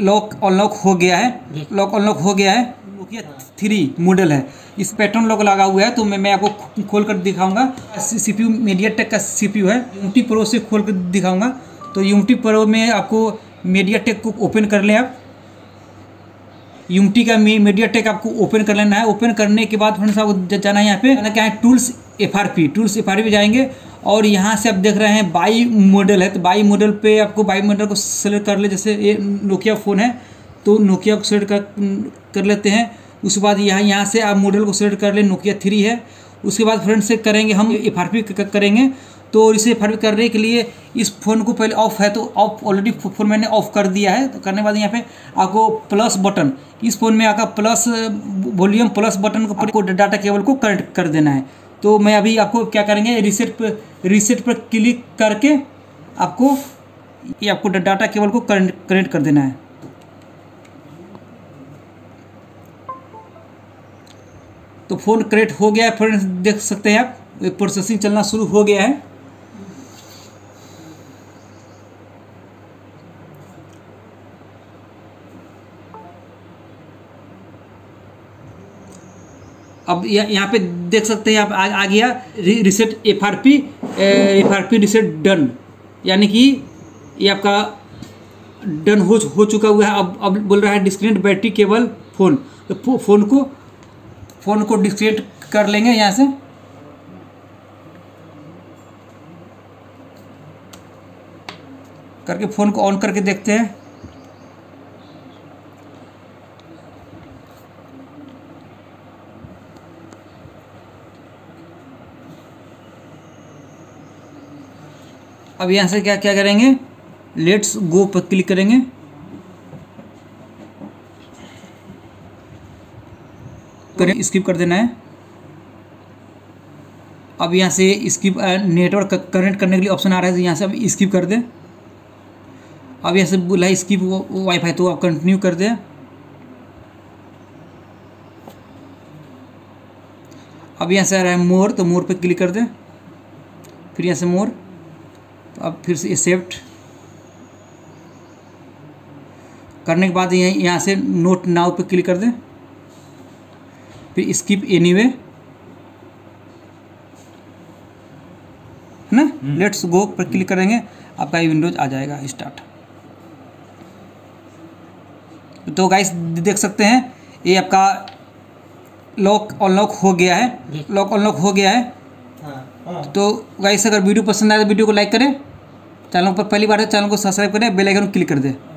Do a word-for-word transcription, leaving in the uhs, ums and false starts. Lock unlock हो गया है, लॉक अनलॉक हो गया है। नोकिया थ्री मॉडल है, इस पैटर्न लॉक लगा हुआ है। तो मैं मैं आपको खोल कर दिखाऊंगा। सीपीयू मीडियाटेक का सीपीयू है, यूएमटी प्रो से खोल कर दिखाऊंगा। तो यूएमटी प्रो में आपको मीडियाटेक को ओपन कर लें आप, यूएमटी का मीडियाटेक आपको ओपन कर लेना है। ओपन करने के बाद फ्रेंड्स आपको जाना है यहाँ पे, जाना क्या है टूल्स एफआरपी, टूल्स एफआरपी जाएंगे और यहाँ से आप देख रहे हैं बाई मॉडल है। तो बाई मॉडल पे आपको बाई मॉडल को सेलेक्ट कर ले। जैसे ये नोकिया फ़ोन है तो नोकिया को सेलेक्ट कर, कर लेते हैं। उसके बाद यहाँ यहाँ से आप मॉडल को सेलेक्ट कर ले, नोकिया थ्री है। उसके बाद फ्रेंड्स से करेंगे हम एफआरपी करेंगे। तो इसे एफआरपी करने के लिए इस फ़ोन को पहले ऑफ़ है तो ऑफ ऑलरेडी फ़ोन मैंने ऑफ़ कर दिया है। तो करने के बाद यहाँ पे आपको प्लस बटन, इस फ़ोन में आपका प्लस वॉल्यूम प्लस बटन को डाटा केबल को कनेक्ट कर देना है। तो मैं अभी आपको क्या करेंगे रीसेट पर रीसेट पर क्लिक करके आपको ये आपको डाटा केबल को कनेक्ट कर देना है। तो फ़ोन कनेक्ट हो गया है फ्रेंड्स, देख सकते हैं आप प्रोसेसिंग चलना शुरू हो गया है। अब यह यहाँ पे देख सकते हैं आप आ, आ गया reset FRP, FRP reset done, यानी कि ये आपका डन हो हो चुका हुआ है। अब अब बोल रहा है डिस्कनेक्ट बैटरी केबल फ़ोन। तो फ़ोन को फ़ोन को डिस्कनेक्ट कर लेंगे यहाँ से। करके फ़ोन को ऑन करके देखते हैं। अब यहाँ से क्या क्या करेंगे लेट्स गो पर क्लिक करेंगे। करें स्किप कर देना है। अब यहाँ से स्किप नेटवर्क कनेक्ट करने के लिए ऑप्शन आ रहा है, तो यहाँ से अब स्किप कर दें। अब यहाँ से बोला स्किप वाईफाई, तो आप कंटिन्यू कर दें। अब यहाँ से आ रहा है मोर, तो मोर पे क्लिक कर दें। फिर यहाँ से मोर, तो अब फिर से एक्सेप्ट करने के बाद यहाँ यहाँ से नोट नाउ पे क्लिक कर दें। फिर स्किप एनीवे, है ना, लेट्स गो पर क्लिक करेंगे, आपका ये विंडोज आ जाएगा स्टार्ट। तो गाइस देख सकते हैं ये आपका लॉक अनलॉक हो गया है, लॉक अनलॉक हो गया है। तो गाइस अगर वीडियो पसंद आए तो वीडियो को लाइक करें, चैनल पर पहली बार है चैनल को सब्सक्राइब करें, बेल आइकन क्लिक कर दें।